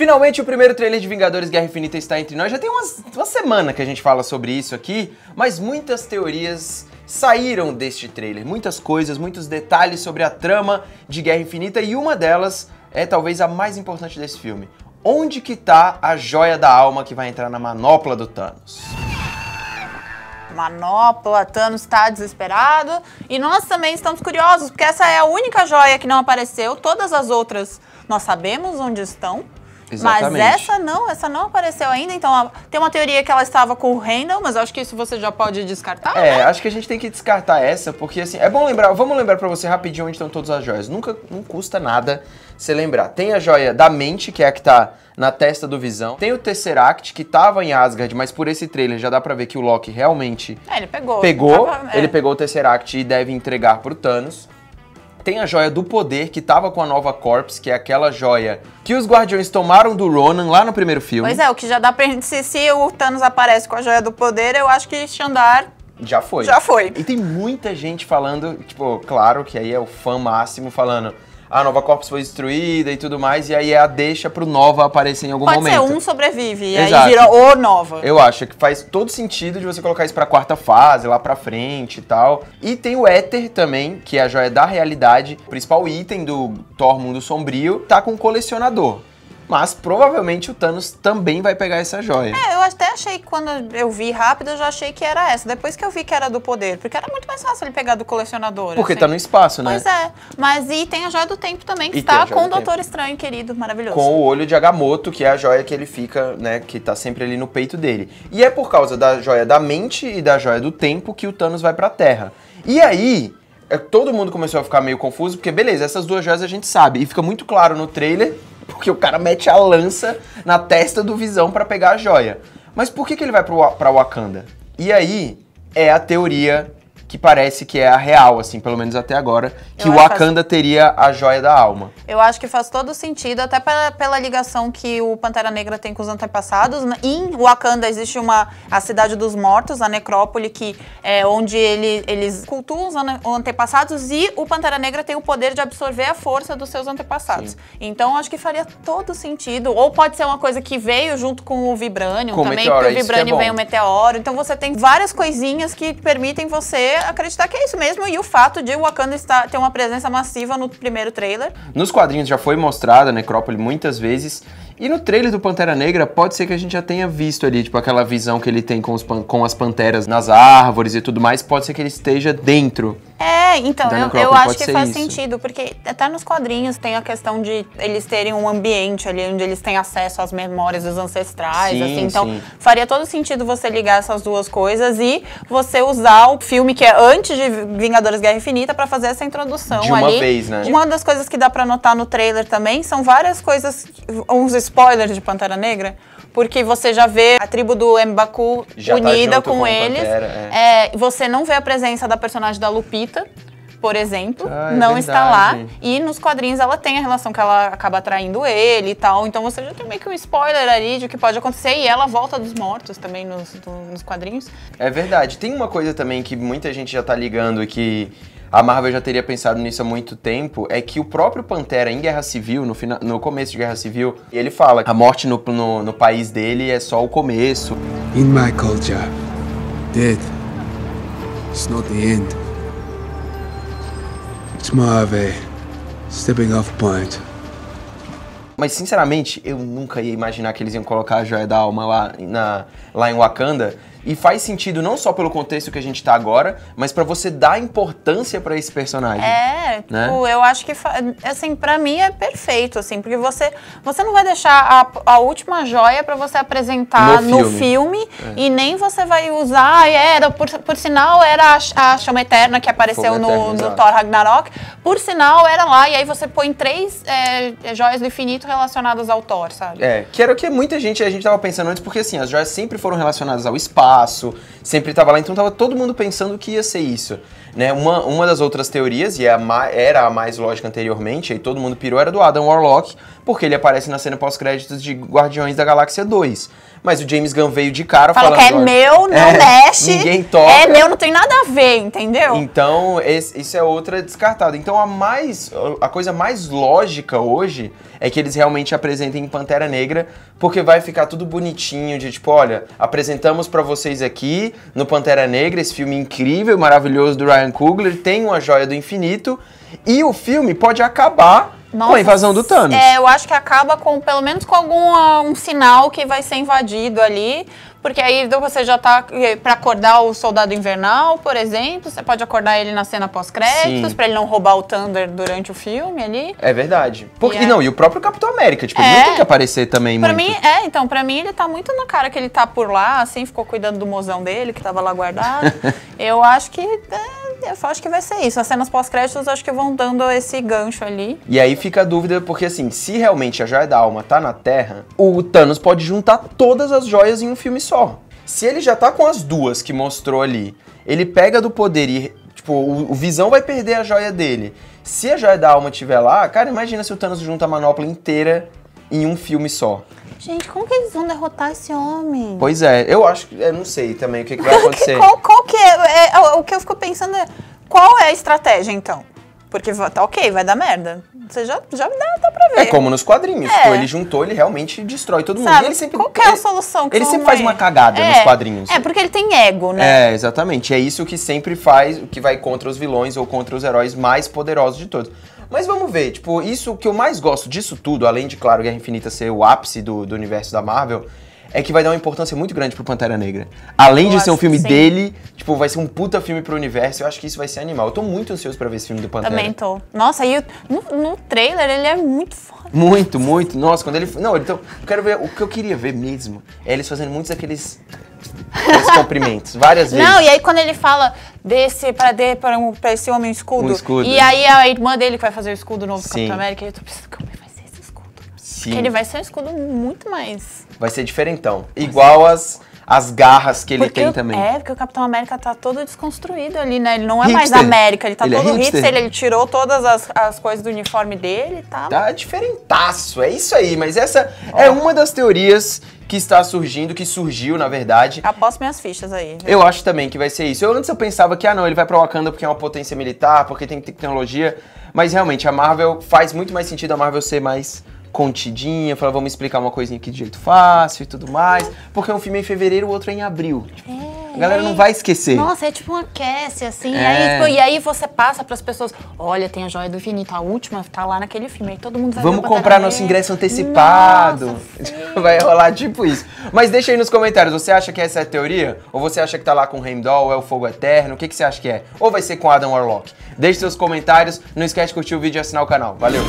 Finalmente o primeiro trailer de Vingadores Guerra Infinita está entre nós. Já tem uma semana que a gente fala sobre isso aqui, mas muitas teorias saíram deste trailer. Muitas coisas, muitos detalhes sobre a trama de Guerra Infinita e uma delas é talvez a mais importante desse filme. Onde que tá a joia da alma que vai entrar na manopla do Thanos? Manopla, Thanos está desesperado e nós também estamos curiosos, porque essa é a única joia que não apareceu. Todas as outras nós sabemos onde estão, exatamente, mas essa não apareceu ainda. Então tem uma teoria que ela estava com o Randall, mas acho que isso você já pode descartar, né? Acho que a gente tem que descartar essa, porque assim, é bom lembrar, vamos lembrar pra você rapidinho onde estão todas as joias. Nunca, não custa nada você lembrar. Tem a joia da mente, que é a que tá na testa do Visão. Tem o Tesseract, que tava em Asgard, mas por esse trailer já dá pra ver que o Loki realmente... Ele pegou o Tesseract e deve entregar pro Thanos. Tem a joia do poder, que tava com a Nova Corps, que é aquela joia que os Guardiões tomaram do Ronan lá no primeiro filme. Pois é, o que já dá pra gente... Se o Thanos aparece com a joia do poder, eu acho que Xandar... Já foi. Já foi. E tem muita gente falando, tipo, claro que aí é o fã máximo falando... A Nova Corps foi destruída e tudo mais, e aí é a deixa pro Nova aparecer em algum momento. Pode ser, um sobrevive, e aí vira o Nova. Eu acho que faz todo sentido de você colocar isso pra quarta fase, lá pra frente e tal. E tem o Éter também, que é a joia da realidade, o principal item do Thor Mundo Sombrio, tá com o Colecionador. Mas provavelmente o Thanos também vai pegar essa joia. É, eu até achei que quando eu vi rápido, eu já achei que era essa. Depois que eu vi que era do poder, porque era muito mais fácil ele pegar do Colecionador. Porque assim, tá no espaço, né? Pois é. Mas e tem a joia do tempo também, que está com o Doutor Estranho, querido, maravilhoso. Com o olho de Agamotto, que é a joia que ele fica, né, que tá sempre ali no peito dele. E é por causa da joia da mente e da joia do tempo que o Thanos vai pra Terra. E aí... Todo mundo começou a ficar meio confuso, porque beleza, essas duas joias a gente sabe. E fica muito claro no trailer, porque o cara mete a lança na testa do Visão pra pegar a joia. Mas por que que ele vai pra Wakanda? E aí, é a teoria que parece que é a real, assim, pelo menos até agora, que o Wakanda teria a joia da alma. Eu acho que faz todo sentido, até pela ligação que o Pantera Negra tem com os antepassados. Em Wakanda existe a cidade dos mortos, a Necrópole, que é onde eles cultuam os antepassados, e o Pantera Negra tem o poder de absorver a força dos seus antepassados. Sim. Então acho que faria todo sentido. Ou pode ser uma coisa que veio junto com o Vibranium também, meteoro, porque o Vibranium vem um meteoro. Então você tem várias coisinhas que permitem você acreditar que é isso mesmo, e o fato de Wakanda ter uma presença massiva no primeiro trailer. Nos quadrinhos já foi mostrada a Necrópole muitas vezes, e no trailer do Pantera Negra pode ser que a gente já tenha visto ali, tipo, aquela visão que ele tem com as panteras nas árvores e tudo mais, pode ser que ele esteja dentro. É, então, eu acho que faz sentido, porque até nos quadrinhos tem a questão de eles terem um ambiente ali onde eles têm acesso às memórias dos ancestrais, sim, assim, então sim, faria todo sentido você ligar essas duas coisas e você usar o filme que é antes de Vingadores Guerra Infinita pra fazer essa introdução de uma ali vez, né? Uma das coisas que dá pra notar no trailer também são várias coisas, uns spoilers de Pantera Negra, porque você já vê a tribo do M'Baku unida com eles. Você não vê a presença da personagem da Lupita, por exemplo, não está lá. E nos quadrinhos ela tem a relação que ela acaba atraindo ele e tal. Então você já tem meio que um spoiler ali de o que pode acontecer. E ela volta dos mortos também nos quadrinhos. É verdade. Tem uma coisa também que muita gente já tá ligando e que a Marvel já teria pensado nisso há muito tempo, é que o próprio Pantera, em Guerra Civil, no começo de Guerra Civil, ele fala que a morte no país dele é só o começo. In my culture, death is not the end. It's more of a stepping off point. Mas, sinceramente, eu nunca ia imaginar que eles iam colocar a joia da alma lá em Wakanda. E faz sentido não só pelo contexto que a gente tá agora, mas pra você dar importância pra esse personagem. É, né? Tipo, eu acho que, assim, pra mim é perfeito, assim, porque você não vai deixar a última joia pra você apresentar no filme e nem você vai usar, por sinal, era a chama eterna que apareceu no Thor Ragnarok, por sinal, era lá, e aí você põe três joias do infinito relacionadas ao Thor, sabe? É, que era o que muita gente, a gente tava pensando antes, porque assim, as joias sempre foram relacionadas ao espaço, sempre tava lá, então tava todo mundo pensando que ia ser isso, né? Uma das outras teorias, e era a mais lógica anteriormente, aí todo mundo pirou, era do Adam Warlock, porque ele aparece na cena pós-créditos de Guardiões da Galáxia 2. Mas o James Gunn veio de cara falando... Fala que é meu, não mexe, ninguém toca. É meu, não tem nada a ver, entendeu? Então, isso é outra descartada. Então, a coisa mais lógica hoje é que eles realmente apresentem Pantera Negra, porque vai ficar tudo bonitinho, de tipo, olha, apresentamos pra vocês aqui, no Pantera Negra, esse filme incrível, maravilhoso do Ryan Coogler, tem uma Joia do Infinito, e o filme pode acabar... Nossa, com a invasão do Thanos. É, eu acho que acaba com, pelo menos com algum sinal que vai ser invadido ali, porque aí você já tá pra acordar o Soldado Invernal, por exemplo, você pode acordar ele na cena pós-créditos, pra ele não roubar o Thunder durante o filme ali. É verdade. Porque, e o próprio Capitão América, tipo, ele não tem que aparecer também pra muito. Mim, então, pra mim ele tá muito na cara que ele tá por lá, assim, ficou cuidando do mozão dele, que tava lá guardado. Eu acho que... Eu só acho que vai ser isso. As cenas pós-créditos acho que vão dando esse gancho ali. E aí fica a dúvida, porque assim, se realmente a Joia da Alma tá na Terra, o Thanos pode juntar todas as joias em um filme só. Se ele já tá com as duas que mostrou ali, ele pega do poder e, tipo, o Visão vai perder a joia dele. Se a Joia da Alma tiver lá, cara, imagina se o Thanos junta a manopla inteira em um filme só. Gente, como que eles vão derrotar esse homem? Pois é, eu acho que... Eu não sei também o que vai acontecer. Qual que é... O que eu fico pensando é... Qual é a estratégia, então? Porque, tá ok, vai dar merda. Você já dá pra ver. É como nos quadrinhos. É. Ele juntou, ele realmente destrói todo mundo. Sabe, ele sempre, qual que é a solução? Que ele sempre faz uma cagada nos quadrinhos. É, porque ele tem ego, né? É, exatamente. É isso que sempre faz, o que vai contra os vilões ou contra os heróis mais poderosos de todos. Mas vamos ver, tipo, isso que eu mais gosto disso tudo, além de, claro, Guerra Infinita ser o ápice do universo da Marvel, é que vai dar uma importância muito grande pro Pantera Negra. Além de ser um filme dele, tipo, vai ser um puta filme pro universo, eu acho que isso vai ser animal. Eu tô muito ansioso pra ver esse filme do Pantera. Também tô. Nossa, e no trailer ele é muito foda. Muito, muito. Nossa, quando ele... Não, então, eu quero ver... O que eu queria ver mesmo é eles fazendo muitos daqueles... Os cumprimentos, várias vezes. Não, e aí quando ele fala desse pra esse homem um escudo. E aí a irmã dele que vai fazer o escudo novo do Capitão América, eu tô pensando, como vai ser esse escudo? Sim. Porque ele vai ser um escudo muito mais... Vai ser diferentão. Igual as garras que ele tem também. É, porque o Capitão América tá todo desconstruído ali, né? Ele não é hipster. Mais América, ele tá ele todo hipster, ele tirou todas as coisas do uniforme dele e tal. Tá diferentaço, é isso aí. Mas essa é uma das teorias que surgiu, na verdade. Aposto minhas fichas aí. Viu? Eu acho também que vai ser isso. Antes eu pensava que, ele vai pra Wakanda porque é uma potência militar, porque tem tecnologia, mas realmente a Marvel faz muito mais sentido a Marvel ser mais... contidinha, falar, vamos explicar uma coisinha aqui de jeito fácil e tudo mais, porque um filme é em fevereiro, o outro é em abril. A galera não vai esquecer. Nossa, é tipo uma aquece, assim, e aí você passa pras pessoas, olha, tem a Joia do Infinito, a última tá lá naquele filme, aí todo mundo vai... Vamos comprar nosso ingresso antecipado. Nossa, vai rolar tipo isso. Mas deixa aí nos comentários, você acha que essa é a teoria? Ou você acha que tá lá com o Randall, é o Fogo Eterno, o que você acha que é? Ou vai ser com Adam Warlock? Deixe seus comentários, não esquece de curtir o vídeo e assinar o canal. Valeu!